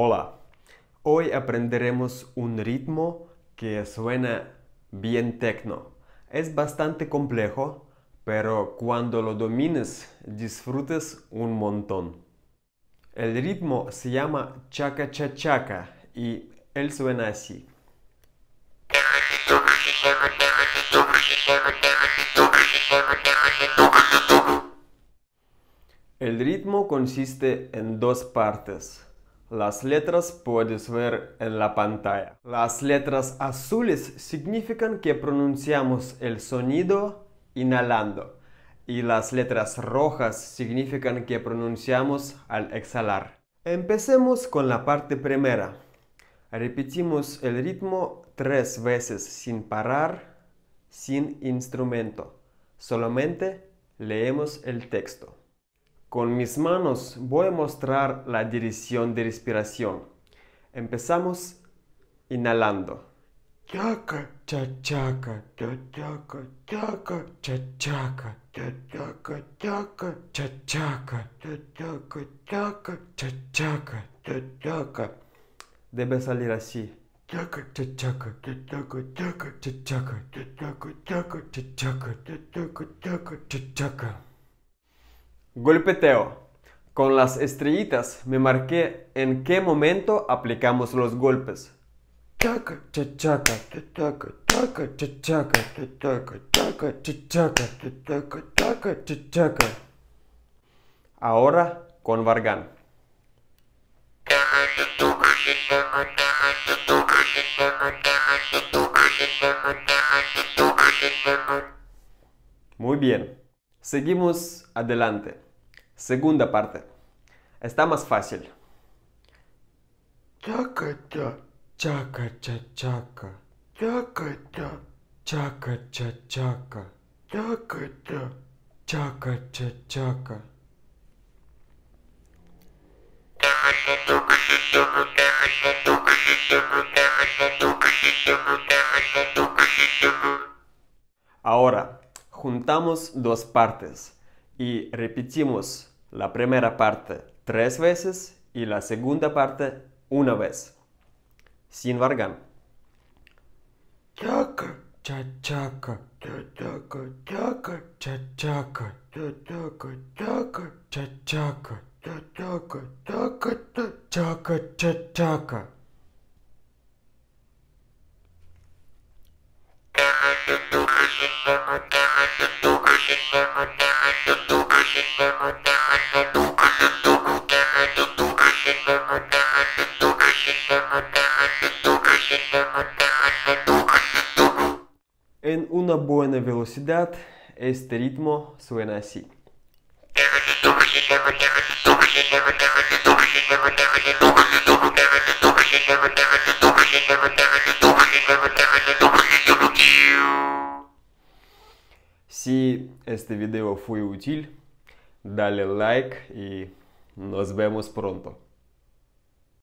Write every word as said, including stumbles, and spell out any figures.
Hola, hoy aprenderemos un ritmo que suena bien techno. Es bastante complejo, pero cuando lo domines disfrutes un montón. El ritmo se llama chaca-chachaca y él suena así. El ritmo consiste en dos partes. Las letras puedes ver en la pantalla. Las letras azules significan que pronunciamos el sonido inhalando y las letras rojas significan que pronunciamos al exhalar. Empecemos con la parte primera. Repetimos el ritmo tres veces sin parar, sin instrumento. Solamente leemos el texto. Con mis manos voy a mostrar la dirección de respiración. Empezamos inhalando. Chaca, chachaca, chachaca, chaca, chachaca, chachaca, chaca, chachaca, chachaca, chaca, chachaca, chachaca. Debe salir así. Chaca, chachaca, chachaca, chaca, chachaca, chachaca, chaca, chachaca, chachaca, chaca, chachaca. Golpeteo. Con las estrellitas me marqué en qué momento aplicamos los golpes. Chaca, chachaca, chachaca, chaca, chachaca, chachaca, chaca, chachaca, chachaca, chaca, chachaca. Ahora con Vargan. Muy bien. Seguimos adelante. Segunda parte. Está más fácil. Chaca, chaca, chaca, chaca, chaca, chaca, chaca, chaca, chaca, chaca. Ahora juntamos dos partes y repetimos la primera parte tres veces y la segunda parte una vez. Sin Vargan. Chaca, chachaca, chachaca, chaca, chachaca, chachaca, chaca, chachaca, chachaca, chaca, chaca, chachaca. En una buena velocidad, este ritmo suena así. Si este video fue útil, dale like y nos vemos pronto.